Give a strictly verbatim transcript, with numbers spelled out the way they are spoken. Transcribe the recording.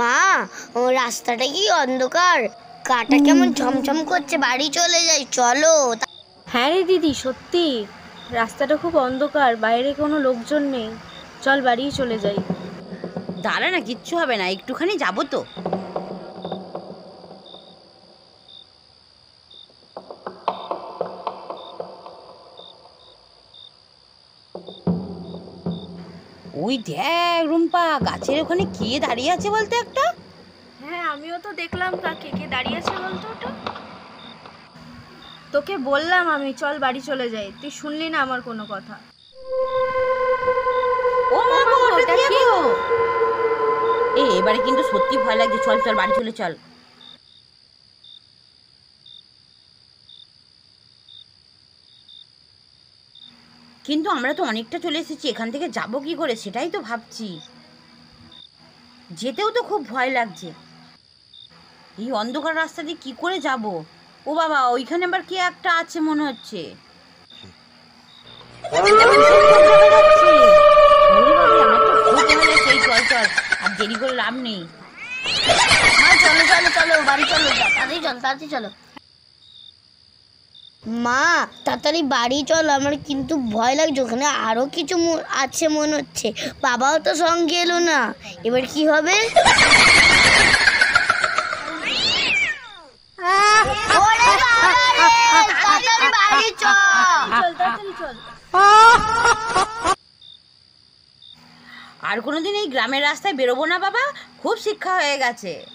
মা, ও রাস্তাটা কি অন্ধকার, কাটা কেমন ঝমঝম করছে, বাড়ি চলে যাই চলো। হ্যাঁ রে দিদি, সত্যি রাস্তাটা খুব অন্ধকার, বাইরে কোনো লোকজন নেই, চল বাড়ি চলে যাই। দাঁড়া না, কিচ্ছু হবে না, একটুখানি যাবো তো। ওই দেখ রুম্পা, গাছের ওখানে কে দাঁড়িয়ে আছে বলতো একটা? হ্যাঁ আমিও তো দেখলাম কাকে, কে দাঁড়িয়ে আছে বলতো ওটা? তোকে বললাম আমি, চল বাড়ি চলে যাই, তুই শুনলি না আমার কোনো কথা। ও মা, ওটা কি গো? এ এবারে কিন্তু সত্যি ভয় লাগছে, চল চল বাড়ি চলে চল। কিন্তু আমরা তো অনেকটা চলে এসেছি, এখান থেকে যাবো কি করে সেটাই তো ভাবছি, যেতেও তো খুব ভয় লাগছে। এই অন্ধকার রাস্তা দিয়ে কি করে যাব? ও বাবা, ওইখানে আবার কি একটা আছে মনে হচ্ছে। আর দেরি করে লাভ নেই, চলো চলো চলো বাড়ি চলো, তাড়াতাড়ি চলো তাড়াতাড়ি চলো। মা তাড়াতাড়ি বাড়ি চল, আমার কিন্তু ভয় লাগছে, ওখানে আরো কিছু আছে মনে হচ্ছে। বাবাও তো সঙ্গে এলো না, এবার কি হবে? আর কোনোদিন এই গ্রামের রাস্তায় বেরোবো না বাবা, খুব শিক্ষা হয়ে গেছে।